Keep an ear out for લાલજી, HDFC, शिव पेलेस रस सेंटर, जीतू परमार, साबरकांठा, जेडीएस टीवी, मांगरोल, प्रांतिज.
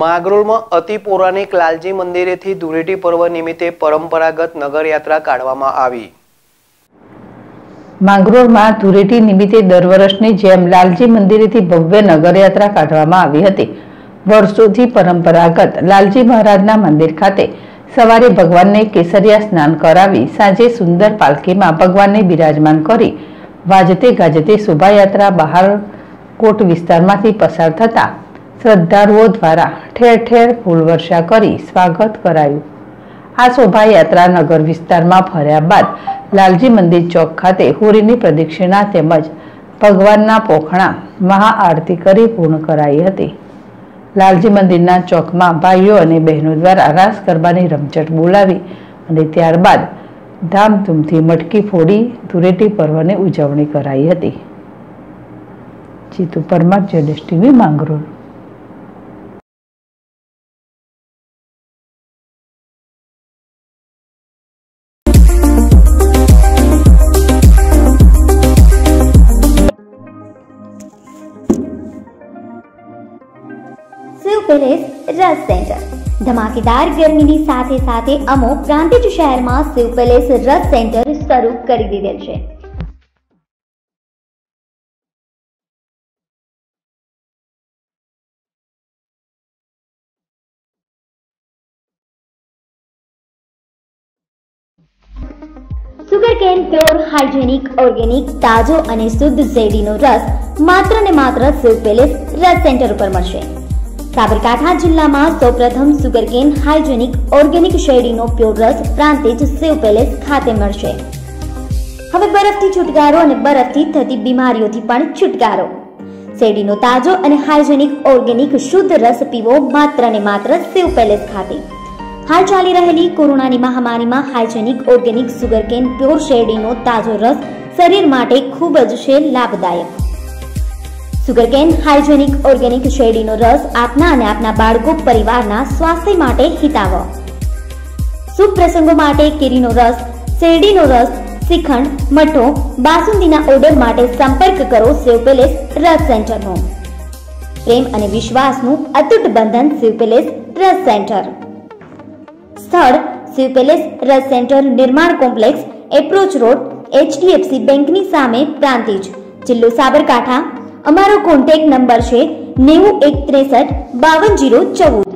मागरोल में अति पौराणिक लालजी मंदिरे थी धुळेटी पर्व निमित्ते परंपरागत नगर यात्रा काढवामां आवी। मागरोल में धुळेटी निमित्ते दर वर्षनी जेम लालजी मंदिरे थी भव्य नगर यात्रा काढवामां आवी हती। वर्षोथी परंपरागत लालजी महाराजना मंदिर खाते सवारे भगवानने केसरिया स्नान करावी सांजे सुंदर पालखी में भगवानने बिराजमान करी वाजते गाजते शोभायात्रा बहारकोट विस्तारमांथी पसार थता श्रद्धालुओ द्वारा ठेर ठेर फूलवर्षा करी स्वागत करायु। आ शोभायात्रा नगर विस्तारमां फर्या बाद लालजी मंदिर चौक खाते होरीनी प्रदक्षिणा तेमज भगवानना पोखणा महाआरती करी पूर्ण कराई हती। लालजी मंदिरना चौकमां भाईओ अने बहनों द्वारा रास गरबानी रमझट बोलावी अने त्यारबाद धामधूमथी मटकी फोड़ी धुळेटी पर्वनी उजवणी कराई हती। जीतू परमार, जेडीएस टीवी, मांगरोल। Palace રસ સેન્ટર ધમાકેદાર ગરમીની સાથે સાથે અમુક પ્રાંતિજ શહેરમાં શિવ પેલેસ રસ સેન્ટર શરૂ કરી દીધેલ છે। સુગરકેન પ્યોર હાઇજેનિક ઓર્ગેનિક તાજો અને શુદ્ધ શેરડીનો રસ માત્ર ને માત્ર શિવ પેલેસ રસ સેન્ટર ઉપર મળશે। साबरकांठा जिला में सौप्रथम सुगरकेन हाइजेनिक ऑर्गेनिक शेरडीनो प्योर रस प्रांतिज शिव पेलेस खाते मळशे। हवे बरफथी छुटकारो अने बरफथी थती बीमारीओथी पण छुटकारो। शेरडीनो ताजो अने हाइजेनिक ऑर्गेनिक शुद्ध रस पीवो मात्र ने मात्र शिव पेलेस खाते। हाल चाली रहेली कोरोनानी महामारी में हाइजेनिक ऑर्गेनिक सुगरकेन प्योर शेरडीनो ताजो रस शरीर माटे खूब ज छे लाभदायक। सुगरकेन हाइजेनिक ऑर्गेनिक शेरडीनो रस आपना अने आपना बाळको परिवारना स्वास्थ्य माटे हिताव। शुभ प्रसंगो माटे केरीनो रस, शेरडीनो रस, श्रीखंड, मठो, बासुंदीना ऑर्डर माटे संपर्क करो शिव पेलेस रस सेंटर नो। प्रेम अने विश्वासनु अतूट बंधन शिव पेलेस रस सेंटर। स्थळ शिव पेलेस रस सेंटर Nirman complex approach road HDFC बैंकनी सामे प्रांतिज जिल्लो साबरकांठा। અમારો કોન્ટેક્ટ નંબર છે 9163520014।